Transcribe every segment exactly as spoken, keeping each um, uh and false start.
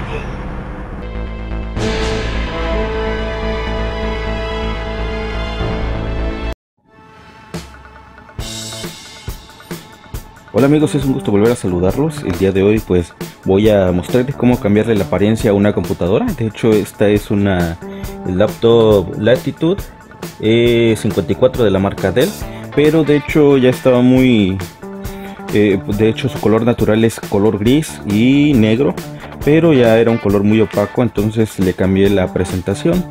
Evil. Hola amigos, es un gusto volver a saludarlos. El día de hoy pues voy a mostrarles cómo cambiarle la apariencia a una computadora. De hecho esta es una laptop Latitude eh, cincuenta y cuatro de la marca Dell. Pero de hecho ya estaba muy... Eh, de hecho su color natural es color gris y negro, pero ya era un color muy opaco, entonces le cambié la presentación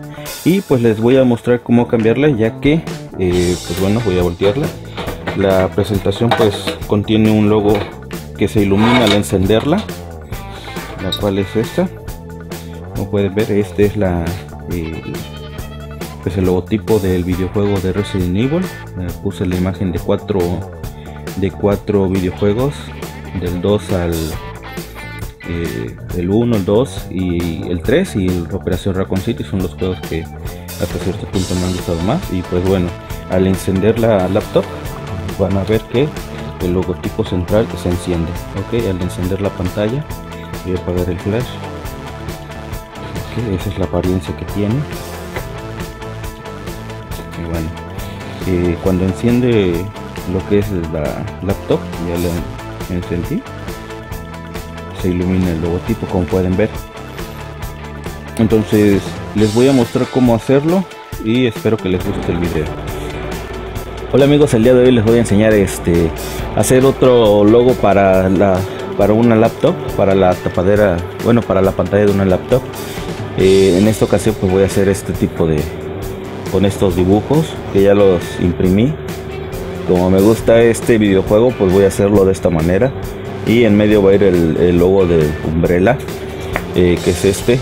y pues les voy a mostrar cómo cambiarla, ya que eh, pues bueno, voy a voltearla. La presentación pues contiene un logo que se ilumina al encenderla, la cual es esta. Como pueden ver, este es la eh, pues el logotipo del videojuego de Resident Evil. Eh, puse la imagen de cuatro de cuatro videojuegos, del dos al eh, el uno, el dos y el tres y el Operación Raccoon City. Son los juegos que hasta cierto punto me han gustado más. Y pues bueno, al encender la laptop van a ver que el logotipo central se enciende. Ok, al encender la pantalla voy a apagar el flash. Okay, esa es la apariencia que tiene. Y bueno, eh, cuando enciende lo que es la laptop, ya la encendí, se ilumina el logotipo como pueden ver. Entonces les voy a mostrar cómo hacerlo y espero que les guste el video. Hola amigos, el día de hoy les voy a enseñar este hacer otro logo para la para una laptop, para la tapadera, bueno, para la pantalla de una laptop. Eh, en esta ocasión pues voy a hacer este tipo de, con estos dibujos que ya los imprimí. Como me gusta este videojuego, pues voy a hacerlo de esta manera. Y en medio va a ir el, el logo de Umbrella, eh, que es este.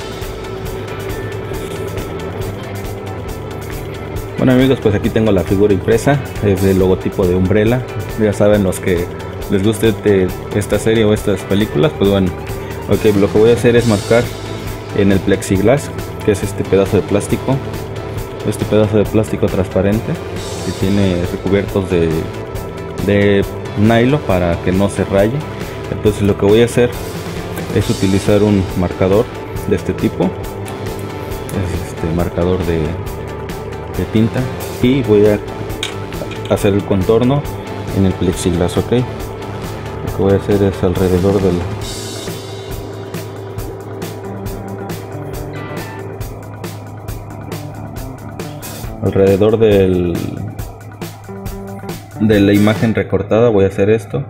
Bueno amigos, pues aquí tengo la figura impresa, es el logotipo de Umbrella. Ya saben, los que les guste este, esta serie o estas películas, pues bueno. Ok, lo que voy a hacer es marcar en el plexiglass, que es este pedazo de plástico. Este pedazo de plástico transparente que tiene recubiertos de, de nylon para que no se raye. Entonces lo que voy a hacer es utilizar un marcador de este tipo, es este marcador de, de tinta, y voy a hacer el contorno en el plexiglas. Ok, lo que voy a hacer es alrededor del alrededor del de la imagen recortada. Voy a hacer esto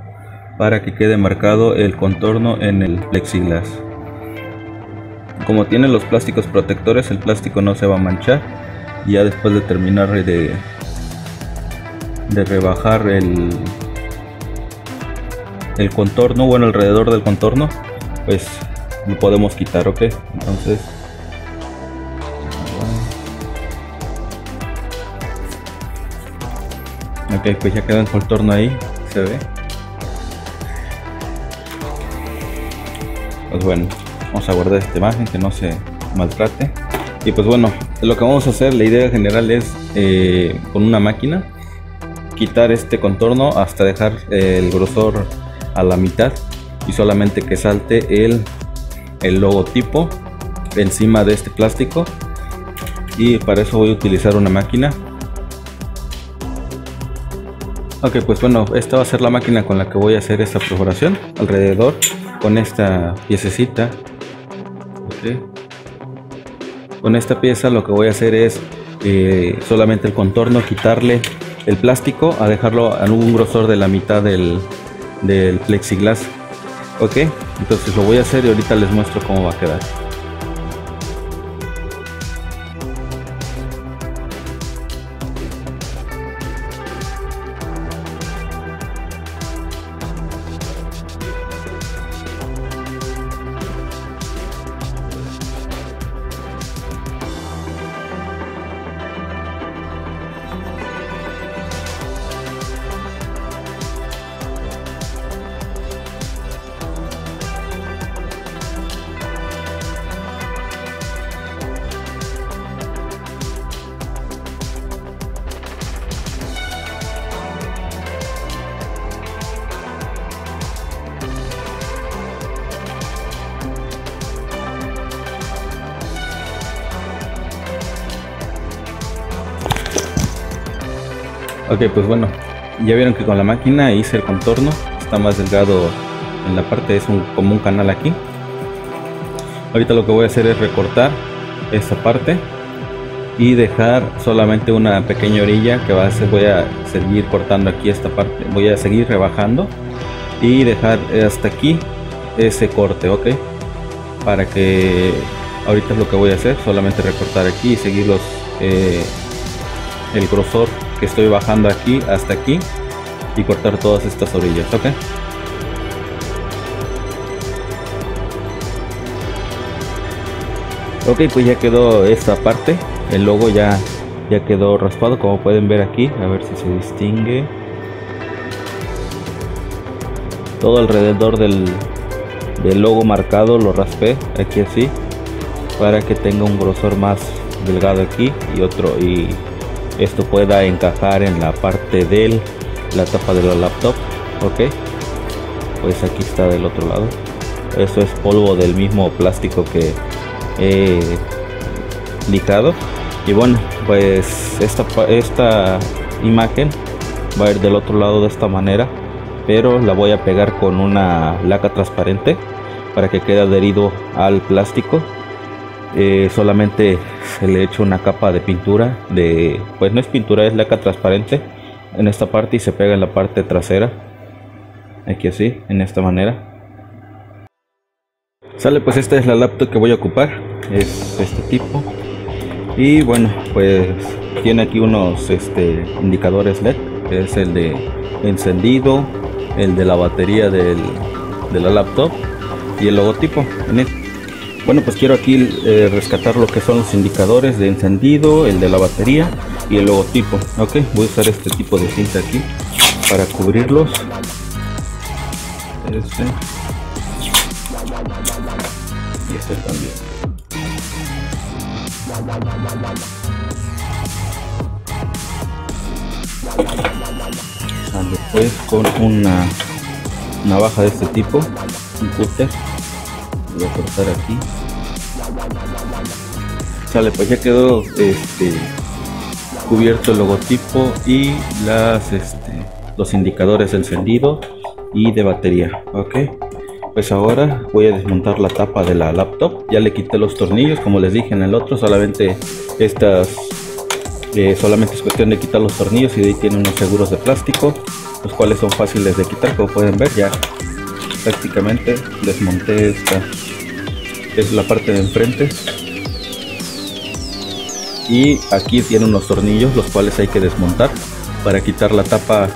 para que quede marcado el contorno en el plexiglas. Como tiene los plásticos protectores, el plástico no se va a manchar. Ya después de terminar de de rebajar el el contorno, bueno, alrededor del contorno, pues lo podemos quitar. Ok, entonces ok, pues ya queda el contorno ahí, se ve. Pues bueno, vamos a guardar esta imagen que no se maltrate. Y pues bueno, lo que vamos a hacer, la idea general es eh, con una máquina quitar este contorno hasta dejar el grosor a la mitad y solamente que salte el, el logotipo encima de este plástico. Y para eso voy a utilizar una máquina. Ok, pues bueno, esta va a ser la máquina con la que voy a hacer esta perforación alrededor con esta piececita. Okay. Con esta pieza lo que voy a hacer es eh, solamente el contorno, quitarle el plástico, a dejarlo a un grosor de la mitad del, del plexiglas. Ok, entonces lo voy a hacer y ahorita les muestro cómo va a quedar. Ok, pues bueno, ya vieron que con la máquina hice el contorno. Está más delgado en la parte, es un, como un canal aquí. Ahorita lo que voy a hacer es recortar esta parte y dejar solamente una pequeña orilla que va a ser, voy a seguir cortando aquí esta parte, voy a seguir rebajando y dejar hasta aquí ese corte, ok, para que ahorita es lo que voy a hacer, solamente recortar aquí y seguir los eh, el grosor que estoy bajando aquí hasta aquí y cortar todas estas orillas, ok. Ok, pues ya quedó esta parte, el logo ya, ya quedó raspado como pueden ver aquí, a ver si se distingue. Todo alrededor del, del logo marcado lo raspé aquí así para que tenga un grosor más delgado aquí y otro, y esto pueda encajar en la parte de la tapa de la laptop, ok. Pues aquí está del otro lado, eso es polvo del mismo plástico que he lijado. Y bueno, pues esta, esta imagen va a ir del otro lado de esta manera, pero la voy a pegar con una laca transparente para que quede adherido al plástico. Eh, solamente se le echa una capa de pintura, de pues no es pintura, es laca transparente en esta parte y se pega en la parte trasera aquí así, en esta manera. Sale, pues esta es la laptop que voy a ocupar, es este tipo. Y bueno, pues tiene aquí unos este, indicadores LED, que es el de encendido, el de la batería del, de la laptop y el logotipo. Bueno, pues quiero aquí eh, rescatar lo que son los indicadores de encendido, el de la batería y el logotipo, ok. Voy a usar este tipo de cinta aquí para cubrirlos, este y este también. Sale pues con una navaja de este tipo, un cúter, lo voy a cortar aquí. Sale, pues ya quedó este cubierto el logotipo y las este los indicadores de encendido y de batería, ok. Pues ahora voy a desmontar la tapa de la laptop. Ya le quité los tornillos, como les dije en el otro, solamente estas eh, solamente es cuestión de quitar los tornillos, y de ahí tiene unos seguros de plástico, los cuales son fáciles de quitar, como pueden ver. Ya prácticamente desmonté esta, es la parte de enfrente, y aquí tiene unos tornillos los cuales hay que desmontar para quitar la tapa,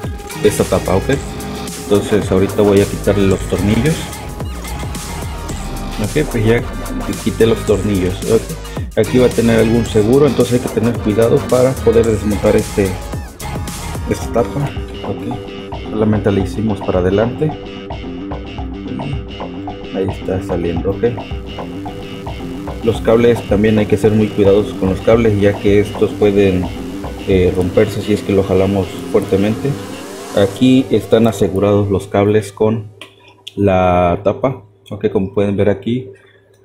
esta tapa, ok. Entonces ahorita voy a quitarle los tornillos. Ok, pues ya quité los tornillos, okay. Aquí va a tener algún seguro, entonces hay que tener cuidado para poder desmontar este esta tapa, okay. Solamente le hicimos para adelante, ahí está saliendo, ok. Los cables también hay que ser muy cuidadosos con los cables, ya que estos pueden eh, romperse si es que los jalamos fuertemente. Aquí están asegurados los cables con la tapa, ok, como pueden ver aquí,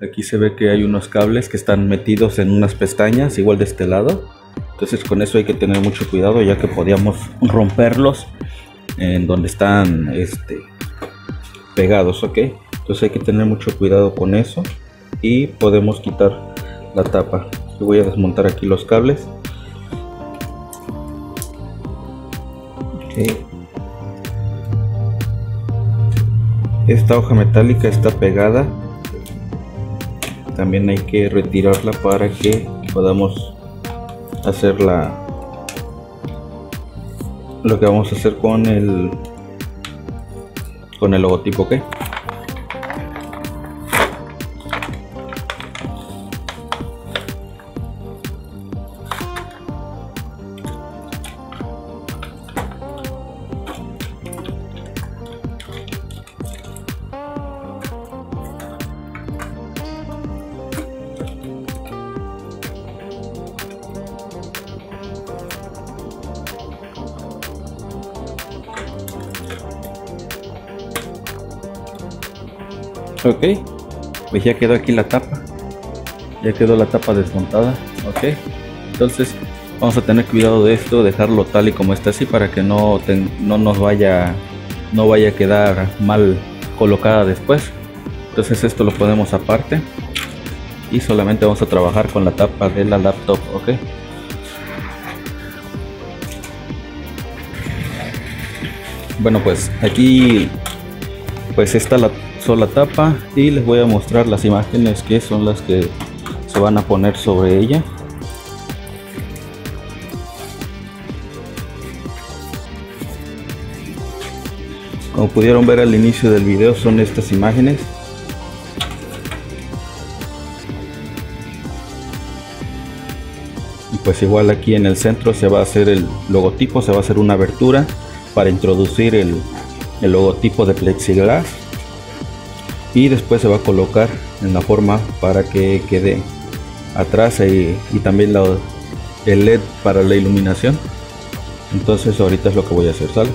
aquí se ve que hay unos cables que están metidos en unas pestañas, igual de este lado. Entonces con eso hay que tener mucho cuidado, ya que podíamos romperlos en donde están este, pegados, ok. Entonces hay que tener mucho cuidado con eso, y podemos quitar la tapa. Yo voy a desmontar aquí los cables, ok. Esta hoja metálica está pegada, también hay que retirarla para que podamos hacer la, lo que vamos a hacer con el con el logotipo, ok. Ok, pues ya quedó aquí la tapa, ya quedó la tapa desmontada, ok. Entonces Vamos a tener cuidado de esto, dejarlo tal y como está así para que no, te, no nos vaya, no vaya a quedar mal colocada después. Entonces esto lo ponemos aparte y solamente vamos a trabajar con la tapa de la laptop, ok. Bueno, pues aquí pues está la sola tapa y les voy a mostrar las imágenes que son las que se van a poner sobre ella. Como pudieron ver al inicio del video, son estas imágenes. Y pues igual aquí en el centro se va a hacer el logotipo, se va a hacer una abertura para introducir el, el logotipo de plexiglas. Y después se va a colocar en la forma para que quede atrás y, y también la, el L E D para la iluminación. Entonces ahorita es lo que voy a hacer, ¿sale?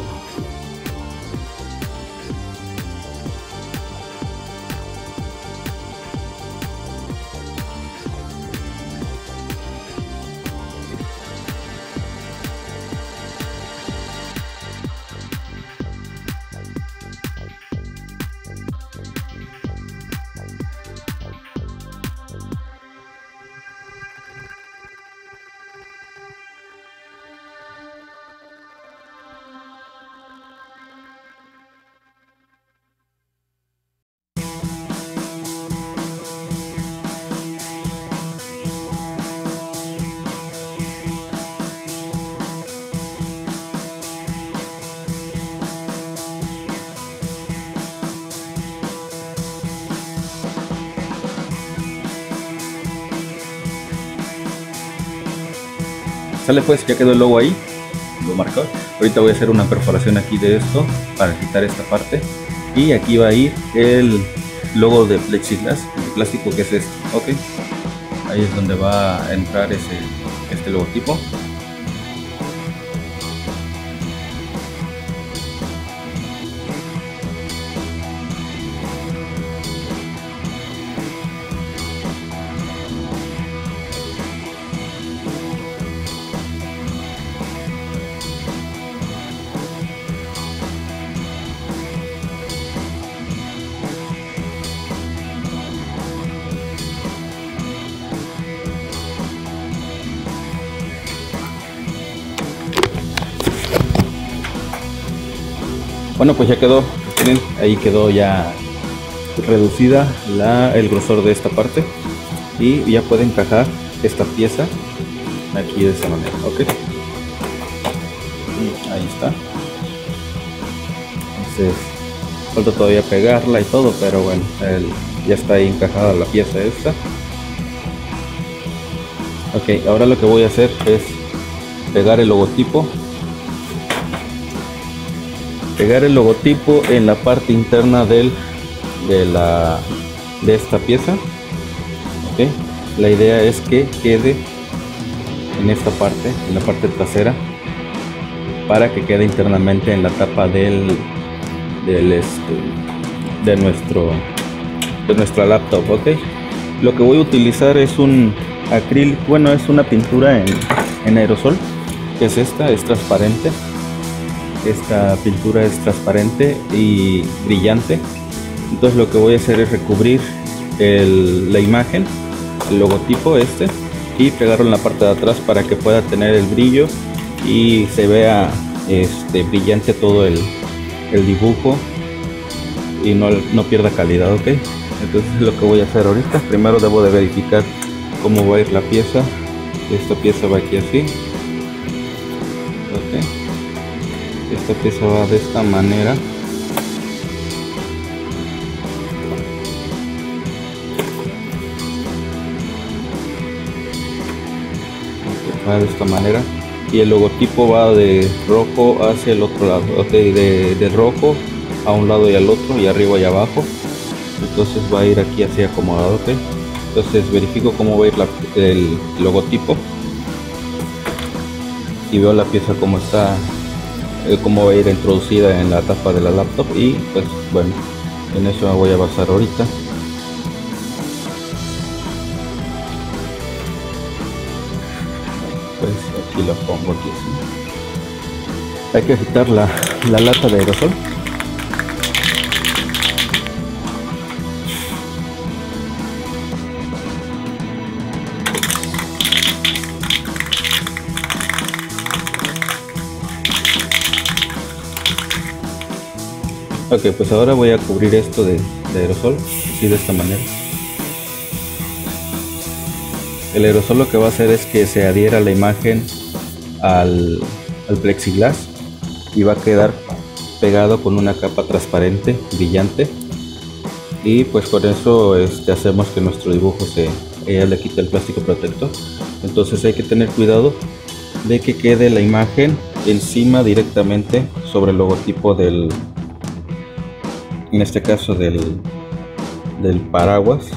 Sale pues, ya quedó el logo ahí, lo marcó. Ahorita voy a hacer una perforación aquí de esto para quitar esta parte y aquí va a ir el logo de plexiglas, el plástico que es este, ok. Ahí es donde va a entrar ese, este logotipo. Bueno, pues ya quedó, miren, ahí quedó ya reducida la, el grosor de esta parte y ya puede encajar esta pieza aquí de esta manera, ok. Y ahí está. Entonces falta todavía pegarla y todo, pero bueno, el, ya está ahí encajada la pieza esta, ok. Ahora lo que voy a hacer es pegar el logotipo pegar el logotipo en la parte interna del, de, la, de esta pieza, ok. La idea es que quede en esta parte, en la parte trasera, para que quede internamente en la tapa del, del este, de, nuestro, de nuestra laptop, ok. Lo que voy a utilizar es un acrílico, bueno, es una pintura en, en aerosol, que es esta, es transparente. Esta pintura es transparente y brillante, entonces lo que voy a hacer es recubrir el, la imagen, el logotipo este, y pegarlo en la parte de atrás para que pueda tener el brillo y se vea este, brillante todo el, el dibujo y no, no pierda calidad, ok. Entonces lo que voy a hacer ahorita, primero debo de verificar cómo va a ir la pieza. Esta pieza va aquí así, ok. Esta pieza va de esta manera, va de esta manera y el logotipo va de rojo hacia el otro lado, ok, de, de rojo a un lado y al otro, y arriba y abajo. Entonces va a ir aquí así acomodado, ok. Entonces verifico cómo va a ir la, el logotipo y veo la pieza como está, cómo va a ir introducida en la tapa de la laptop, y pues bueno, en eso me voy a basar ahorita. pues aquí lo pongo aquí así. Hay que quitar la, la lata de aerosol. Ok, pues ahora voy a cubrir esto de, de aerosol, así de esta manera. El aerosol lo que va a hacer es que se adhiera la imagen al, al plexiglas y va a quedar pegado con una capa transparente, brillante. Y pues con eso este, hacemos que nuestro dibujo se ella le quite el plástico protector. Entonces hay que tener cuidado de que quede la imagen encima directamente sobre el logotipo del... en este caso del, del paraguas.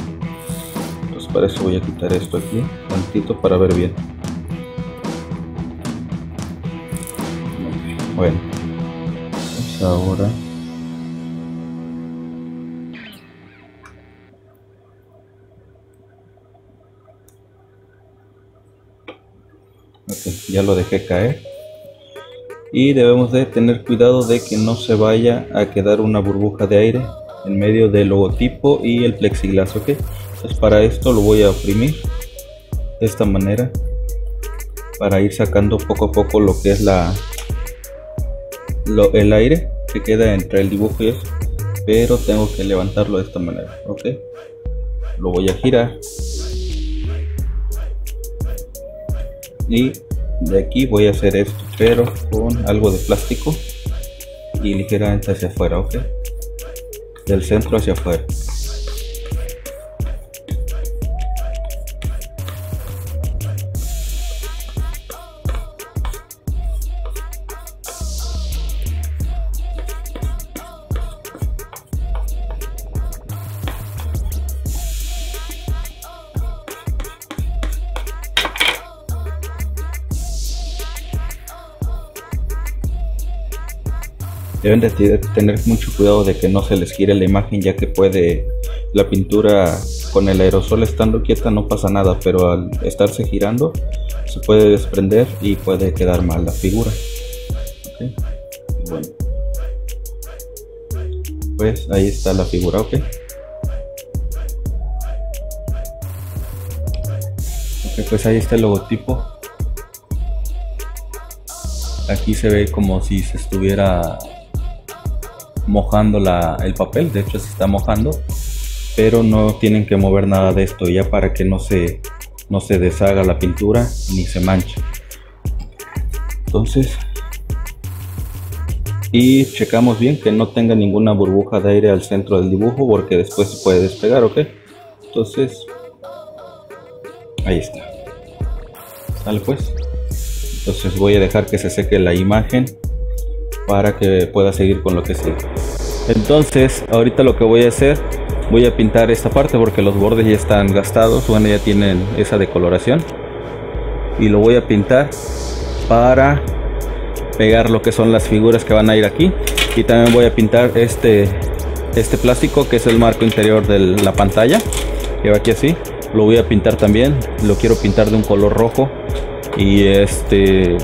Pues para eso voy a quitar esto aquí tantito para ver bien. Bueno, pues ahora okay, ya lo dejé caer. Y debemos de tener cuidado de que no se vaya a quedar una burbuja de aire en medio del logotipo y el plexiglas, ok. Entonces para esto lo voy a oprimir de esta manera para ir sacando poco a poco lo que es la lo, el aire que queda entre el dibujo y eso, pero tengo que levantarlo de esta manera, ok. Lo voy a girar y de aquí voy a hacer esto, pero con algo de plástico y ligeramente hacia afuera, ok, del centro hacia afuera. Deben de tener mucho cuidado de que no se les gire la imagen, ya que puede la pintura con el aerosol estando quieta no pasa nada, pero al estarse girando se puede desprender y puede quedar mal la figura, okay. Bueno, pues ahí está la figura, ok. Ok, pues ahí está el logotipo. Aquí se ve como si se estuviera mojando la, el papel, de hecho se está mojando, pero no tienen que mover nada de esto ya para que no se, no se deshaga la pintura ni se manche. Entonces, y checamos bien que no tenga ninguna burbuja de aire al centro del dibujo, porque después se puede despegar, ok. Entonces ahí está, sale pues. Entonces voy a dejar que se seque la imagen para que pueda seguir con lo que sigue. Entonces ahorita lo que voy a hacer, voy a pintar esta parte porque los bordes ya están gastados, bueno, ya tienen esa decoloración, y lo voy a pintar para pegar lo que son las figuras que van a ir aquí. Y también voy a pintar este este plástico que es el marco interior de la pantalla que va aquí así. Lo voy a pintar también, lo quiero pintar de un color rojo y este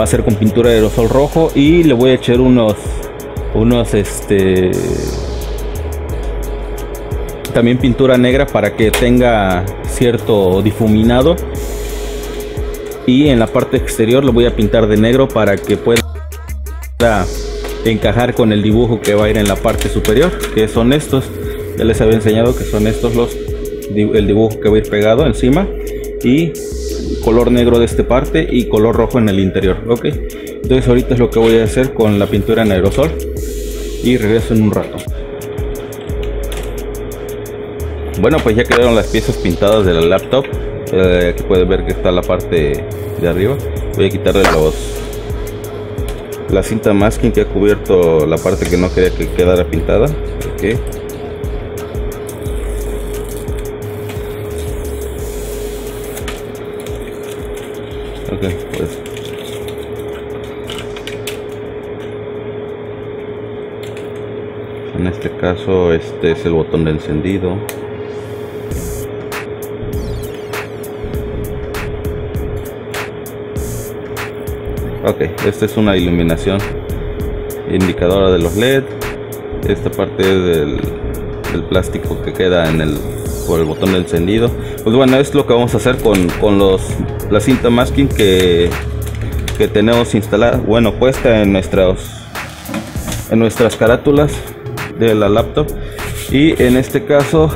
va a ser con pintura de aerosol rojo, y le voy a echar unos unos este también pintura negra para que tenga cierto difuminado, y en la parte exterior lo voy a pintar de negro para que pueda encajar con el dibujo que va a ir en la parte superior, que son estos. Ya les había enseñado que son estos los el dibujo que va a ir pegado encima, y color negro de esta parte y color rojo en el interior, ok. Entonces ahorita es lo que voy a hacer con la pintura en aerosol y regreso en un rato. Bueno, pues ya quedaron las piezas pintadas de la laptop. Eh, aquí puedes ver que está la parte de arriba. Voy a quitarle los la cinta masking que ha cubierto la parte que no quería que quedara pintada, ok. Ok, pues en este caso este es el botón de encendido. Ok, esta es una iluminación indicadora de los L E D. Esta parte es del, del plástico que queda en el, por el botón de encendido. Pues bueno, es lo que vamos a hacer con, con los, la cinta masking que, que tenemos instalada, bueno, puesta en nuestros, en nuestras carátulas de la laptop. Y en este caso,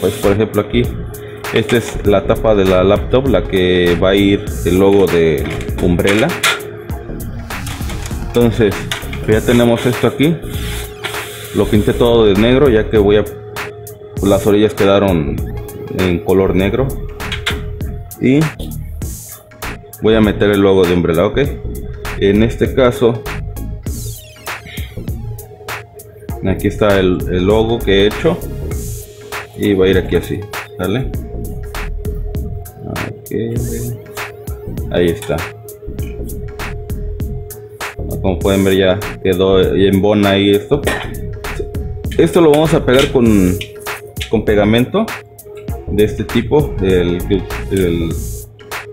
pues por ejemplo aquí, esta es la tapa de la laptop, la que va a ir el logo de Umbrella. Entonces ya tenemos esto aquí, lo pinté todo de negro, ya que voy a, las orillas quedaron en color negro, y voy a meter el logo de Umbrella. Ok, en este caso aquí está el, el logo que he hecho, y va a ir aquí así, ¿vale? Okay. Ahí está, como pueden ver ya quedó en bona ahí. Esto esto lo vamos a pegar con, con pegamento de este tipo, el, el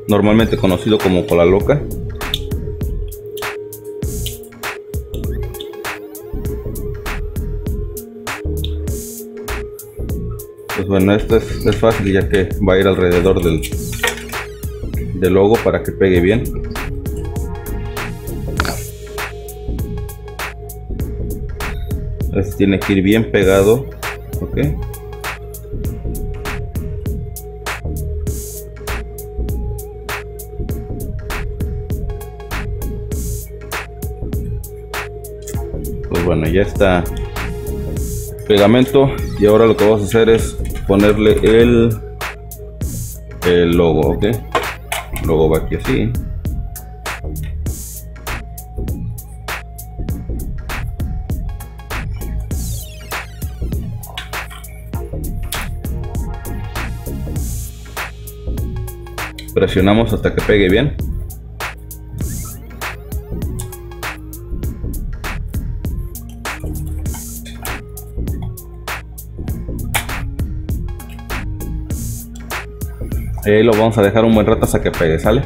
normalmente conocido como cola loca. Pues bueno, esto es, es fácil, ya que va a ir alrededor del, del logo para que pegue bien. Este tiene que ir bien pegado, ok. Pues bueno, ya está pegamento, y ahora lo que vamos a hacer es ponerle el, el logo, ok. El logo va aquí así. Presionamos hasta que pegue bien. Ahí lo vamos a dejar un buen rato hasta que pegue, ¿sale?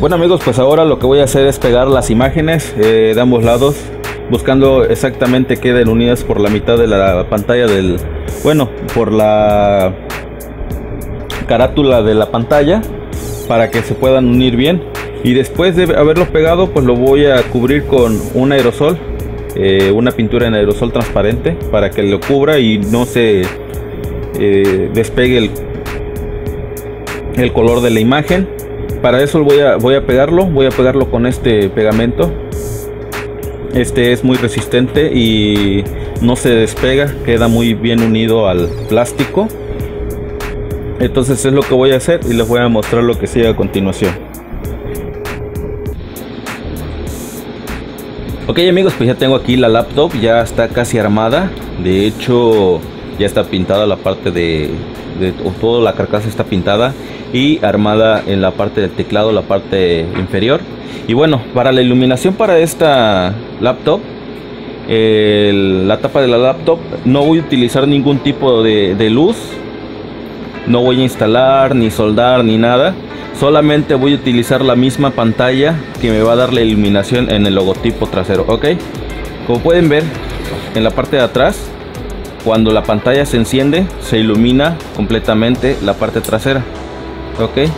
Bueno amigos, pues ahora lo que voy a hacer es pegar las imágenes eh, de ambos lados, buscando exactamente queden unidas por la mitad de la pantalla del... Bueno, por la... carátula de la pantalla, para que se puedan unir bien. Y después de haberlo pegado, pues lo voy a cubrir con un aerosol, eh, una pintura en aerosol transparente, para que lo cubra y no se eh, despegue el, el color de la imagen. Para eso voy a, voy a pegarlo voy a pegarlo con este pegamento. Este es muy resistente y no se despega, queda muy bien unido al plástico. Entonces es lo que voy a hacer, y les voy a mostrar lo que sigue a continuación. Ok amigos, pues ya tengo aquí la laptop, ya está casi armada. De hecho ya está pintada la parte de, de o toda la carcasa está pintada y armada en la parte del teclado, la parte inferior. Y bueno, para la iluminación para esta laptop, el, la tapa de la laptop, no voy a utilizar ningún tipo de, de luz. No voy a instalar, ni soldar, ni nada. Solamente voy a utilizar la misma pantalla que me va a dar la iluminación en el logotipo trasero, ok. Como pueden ver, en la parte de atrás, cuando la pantalla se enciende, se ilumina completamente la parte trasera, ok.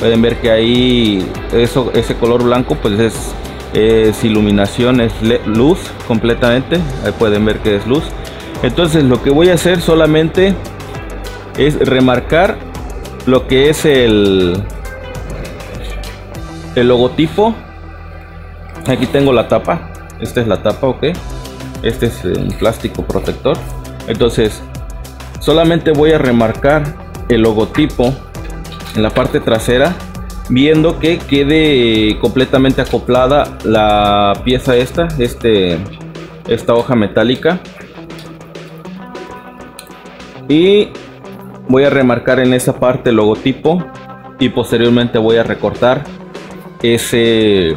Pueden ver que ahí, eso, ese color blanco, pues es, es iluminación, es luz completamente. Ahí pueden ver que es luz. Entonces lo que voy a hacer solamente es remarcar lo que es el, el logotipo. Aquí tengo la tapa, esta es la tapa, ok. Este es un plástico protector. Entonces solamente voy a remarcar el logotipo en la parte trasera, viendo que quede completamente acoplada la pieza esta, este, esta hoja metálica. Y voy a remarcar en esa parte el logotipo, y posteriormente voy a recortar ese,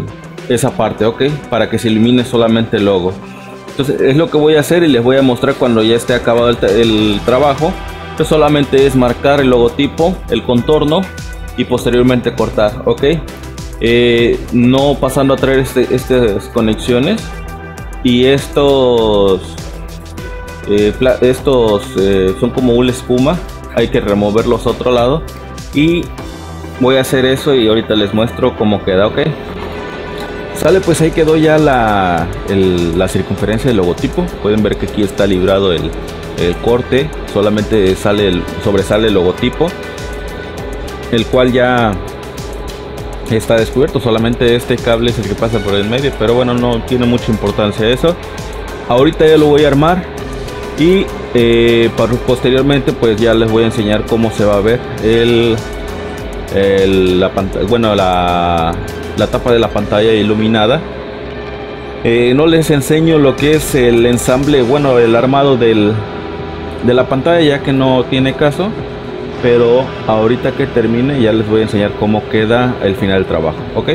esa parte, ok, para que se ilumine solamente el logo. Entonces es lo que voy a hacer, y les voy a mostrar cuando ya esté acabado el, el trabajo. Entonces solamente es marcar el logotipo, el contorno, y posteriormente cortar, ok. eh, no pasando a traer este, estas conexiones y estos eh, estos eh, son como una espuma, hay que removerlos a otro lado y voy a hacer eso y ahorita les muestro cómo queda, ok. Sale, pues ahí quedó ya la, el, la circunferencia del logotipo. Pueden ver que aquí está librado el, el corte, solamente sale el, sobresale el logotipo, el cual ya está descubierto. Solamente este cable es el que pasa por el medio, pero bueno, no tiene mucha importancia eso. Ahorita ya lo voy a armar y eh, para, posteriormente pues ya les voy a enseñar cómo se va a ver el, el, la pantalla, bueno, la... la tapa de la pantalla iluminada. Eh, no les enseño lo que es el ensamble, bueno, el armado del, de la pantalla, ya que no tiene caso, pero ahorita que termine ya les voy a enseñar cómo queda el final del trabajo, ok.